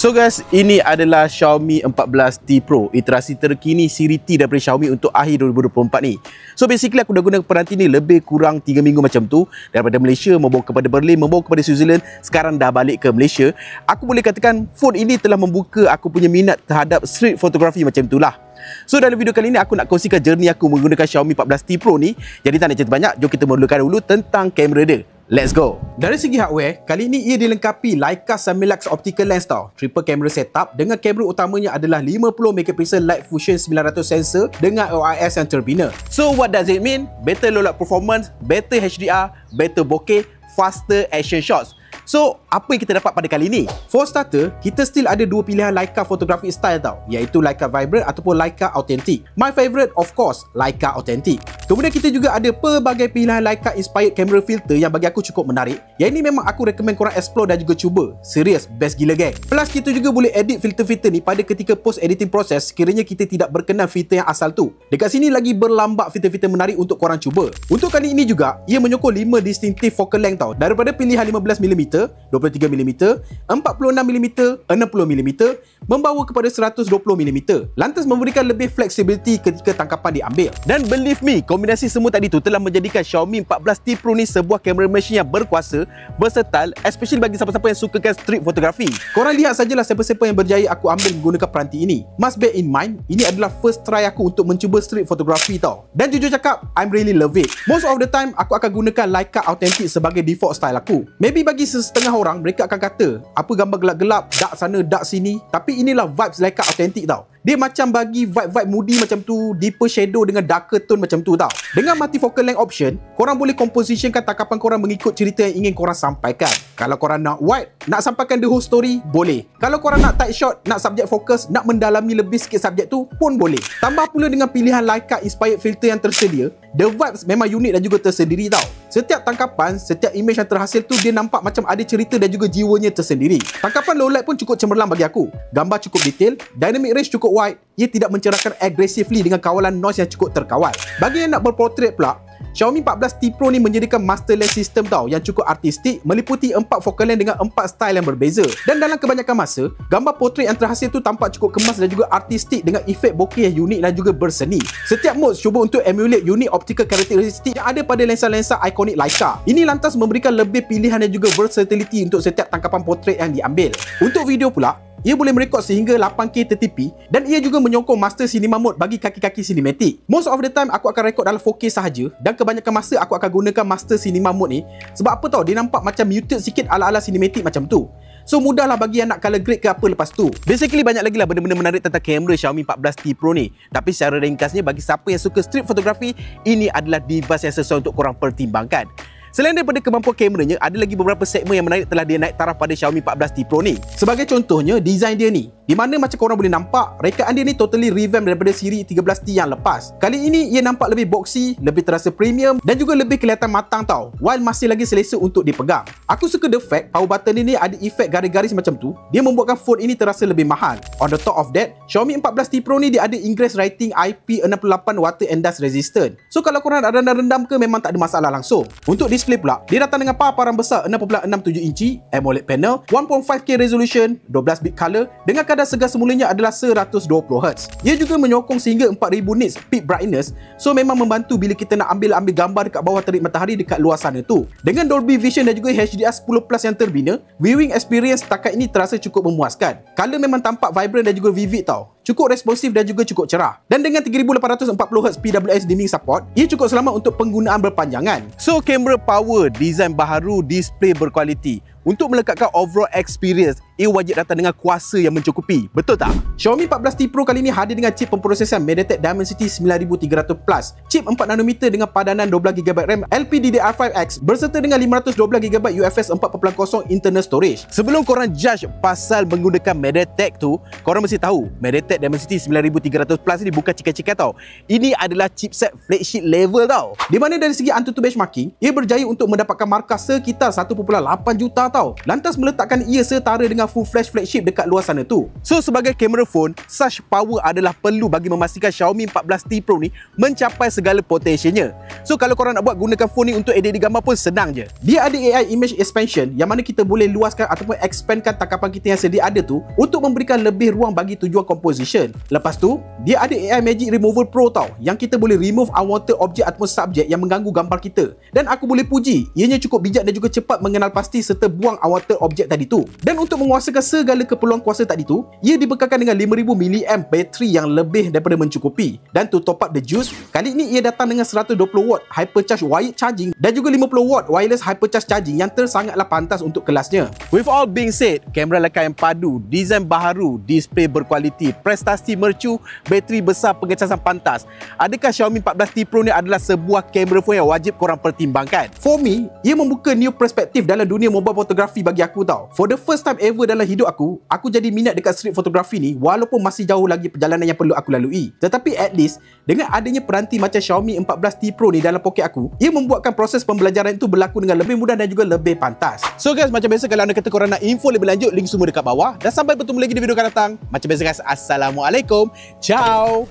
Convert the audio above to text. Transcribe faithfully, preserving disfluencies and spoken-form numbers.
So guys, ini adalah Xiaomi fourteen T Pro, iterasi terkini siri T daripada Xiaomi untuk akhir dua ribu dua puluh empat ni. So basically aku dah guna peranti ni lebih kurang tiga minggu macam tu, daripada Malaysia membawa kepada Berlin, membawa kepada Switzerland, sekarang dah balik ke Malaysia. Aku boleh katakan phone ini telah membuka aku punya minat terhadap street photography macam tu lah. So dalam video kali ni aku nak kongsikan journey aku menggunakan Xiaomi fourteen T Pro ni. Jadi tak nak cerita banyak, jom kita mulakan dulu tentang kamera dia. Let's go. Dari segi hardware, kali ini ia dilengkapi Leica Summilux optical lens tau. Triple camera setup dengan kamera utamanya adalah lima puluh megapixel Light Fusion sembilan ratus sensor dengan O I S yang terbina. So what does it mean? Better low light performance, better H D R, better bokeh, faster action shots. So, apa yang kita dapat pada kali ni? For starter, kita still ada dua pilihan Leica photographic style tau, iaitu Leica Vibrant ataupun Leica Authentic. My favourite of course, Leica Authentic. Kemudian kita juga ada pelbagai pilihan Leica Inspired camera filter yang bagi aku cukup menarik. Yang ini memang aku recommend korang explore dan juga cuba. Serius, best gila gang. Plus, kita juga boleh edit filter-filter ni pada ketika post editing proses, sekiranya kita tidak berkenan filter yang asal tu. Dekat sini lagi berlambak filter-filter menarik untuk korang cuba. Untuk kali ini juga, ia menyokong lima distinctive focal length tau, daripada pilihan lima belas milimeter, dua puluh tiga milimeter, empat puluh enam milimeter, enam puluh milimeter, membawa kepada seratus dua puluh milimeter. Lantas memberikan lebih fleksibiliti ketika tangkapan diambil. Dan believe me, kombinasi semua tadi tu telah menjadikan Xiaomi fourteen T Pro ni sebuah kamera mesin yang berkuasa, versatile, especially bagi siapa-siapa yang sukakan street photography. Korang lihat sajalah siapa-siapa yang berjaya aku ambil menggunakan peranti ini. Must bear in mind, ini adalah first try aku untuk mencuba street photography tau. Dan jujur cakap, I'm really love it. Most of the time, aku akan gunakan Leica Authentic sebagai default style aku. Maybe bagi setengah orang, mereka akan kata, apa gambar gelap-gelap, dark sana, dark sini. Tapi inilah vibes Leica Authentic tau. Dia macam bagi vibe-vibe moody macam tu, deeper shadow dengan darker tone macam tu tau. Dengan multifocal length option, korang boleh compositionkan tangkapan korang mengikut cerita yang ingin korang sampaikan. Kalau korang nak wide, nak sampaikan the whole story, boleh. Kalau korang nak tight shot, nak subjek fokus, nak mendalami lebih sikit subjek tu pun boleh. Tambah pula dengan pilihan Leica Inspired filter yang tersedia, the vibes memang unik dan juga tersendiri tau. Setiap tangkapan, setiap image yang terhasil tu, dia nampak macam ada cerita dan juga jiwanya tersendiri. Tangkapan low light pun cukup cemerlang bagi aku. Gambar cukup detail, dynamic range cukup wide, ia tidak mencerahkan aggressively dengan kawalan noise yang cukup terkawal. Bagi yang nak berportrait pula, Xiaomi fourteen T Pro ni menyediakan master lens system tau yang cukup artistik, meliputi empat focal length dengan empat style yang berbeza. Dan dalam kebanyakan masa, gambar portrait yang terhasil tu tampak cukup kemas dan juga artistik dengan efek bokeh yang unik dan juga berseni. Setiap mode cuba untuk emulate unique optical karakteristik yang ada pada lensa-lensa ikonik Leica. Ini lantas memberikan lebih pilihan dan juga versatility untuk setiap tangkapan portrait yang diambil. Untuk video pula, ia boleh merekod sehingga lapan K thirty P dan ia juga menyokong master cinema mode bagi kaki-kaki sinematik. Most of the time aku akan rekod dalam four K sahaja dan kebanyakan masa aku akan gunakan master cinema mode ni sebab apa tau, dia nampak macam muted sikit ala-ala sinematik macam tu. So mudahlah bagi yang nak color grade ke apa lepas tu. Basically banyak lagi lah benda-benda menarik tentang kamera Xiaomi fourteen T Pro ni. Tapi secara ringkasnya bagi siapa yang suka street photography, ini adalah device yang sesuai untuk korang pertimbangkan. Selain daripada kemampuan kameranya, ada lagi beberapa segmen yang menarik telah dia naik taraf pada Xiaomi fourteen T Pro ni. Sebagai contohnya, design dia ni, di mana macam korang boleh nampak, rekaan dia ni totally revamp daripada siri thirteen T yang lepas. Kali ini, ia nampak lebih boxy, lebih terasa premium dan juga lebih kelihatan matang tau, while masih lagi selesa untuk dipegang. Aku suka the fact, power button dia ni ada efek garis-garis macam tu, dia membuatkan phone ini terasa lebih mahal. On the top of that, Xiaomi fourteen T Pro ni dia ada ingress writing I P sixty-eight water and dust resistant. So kalau korang nak rendam-rendam ke, memang tak ada masalah langsung. Untuk display pula, dia datang dengan paparan besar enam perpuluhan enam tujuh inci, AMOLED panel, one point five K resolution, twelve bit color dengan kadar segar semulanya adalah seratus dua puluh hertz. Ia juga menyokong sehingga empat ribu nits peak brightness, so memang membantu bila kita nak ambil-ambil gambar dekat bawah terik matahari dekat luar sana tu. Dengan Dolby Vision dan juga H D R ten plus yang terbina, viewing experience setakat ini terasa cukup memuaskan. Color memang tampak vibrant dan juga vivid tau. Cukup responsif dan juga cukup cerah. Dan dengan tiga ribu lapan ratus empat puluh hertz P W S dimming support, ia cukup selamat untuk penggunaan berpanjangan. So, kamera power, design baharu, display berkualiti. Untuk melekatkan overall experience, ia wajib datang dengan kuasa yang mencukupi. Betul tak? Xiaomi fourteen T Pro kali ini hadir dengan chip pemprosesan MediaTek Dimensity sembilan ribu tiga ratus Plus, chip empat nanometer dengan padanan dua belas gigabyte RAM L P D D D R five X berserta dengan lima ratus dua belas gigabyte U F S four titik kosong internal storage. Sebelum korang judge pasal menggunakan MediaTek tu, korang mesti tahu MediaTek MediaTek Dimensity sembilan ribu tiga ratus Plus ni bukan cikai-cikai tau. Ini adalah chipset flagship level tau. Di mana dari segi Antutu benchmarking, ia berjaya untuk mendapatkan markah sekitar satu perpuluhan lapan juta tau. Lantas meletakkan ia setara dengan full flash flagship dekat luar sana tu. So sebagai kamera phone, such power adalah perlu bagi memastikan Xiaomi empat belas T Pro ni mencapai segala potensinya. So kalau korang nak buat gunakan phone ni untuk edit gambar pun senang je. Dia ada A I Image Expansion yang mana kita boleh luaskan ataupun expandkan tangkapan kita yang sedia ada tu untuk memberikan lebih ruang bagi tujuan composition. Lepas tu, dia ada A I Magic Remover Pro tau, yang kita boleh remove unwanted objek ataupun subjek yang mengganggu gambar kita. Dan aku boleh puji, ianya cukup bijak dan juga cepat mengenal pasti serta buang unwanted objek tadi tu. Dan untuk menguasakan segala keperluan kuasa tadi tu, ia dibekalkan dengan lima ribu miliamper bateri yang lebih daripada mencukupi. Dan to top up the juice, kali ini ia datang dengan seratus dua puluh watt Hypercharge wired charging dan juga lima puluh watt wireless Hypercharge charging yang tersangatlah pantas untuk kelasnya. With all being said, kamera Leica yang padu, desain baharu, display berkualiti, prestasi mercu, bateri besar, pengecasan pantas. Adakah Xiaomi empat belas T Pro ni adalah sebuah kamera phone yang wajib korang pertimbangkan? For me, ia membuka new perspektif dalam dunia mobile fotografi bagi aku tau. For the first time ever dalam hidup aku, aku jadi minat dekat street fotografi ni walaupun masih jauh lagi perjalanan yang perlu aku lalui. Tetapi at least, dengan adanya peranti macam Xiaomi empat belas T Pro ni dalam poket aku, ia membuatkan proses pembelajaran itu berlaku dengan lebih mudah dan juga lebih pantas. So guys, macam biasa kalau anda kata korang nak info lebih lanjut, link semua dekat bawah. Dan sampai bertemu lagi di video akan datang. Macam biasa guys, Assalamualaikum. Ciao.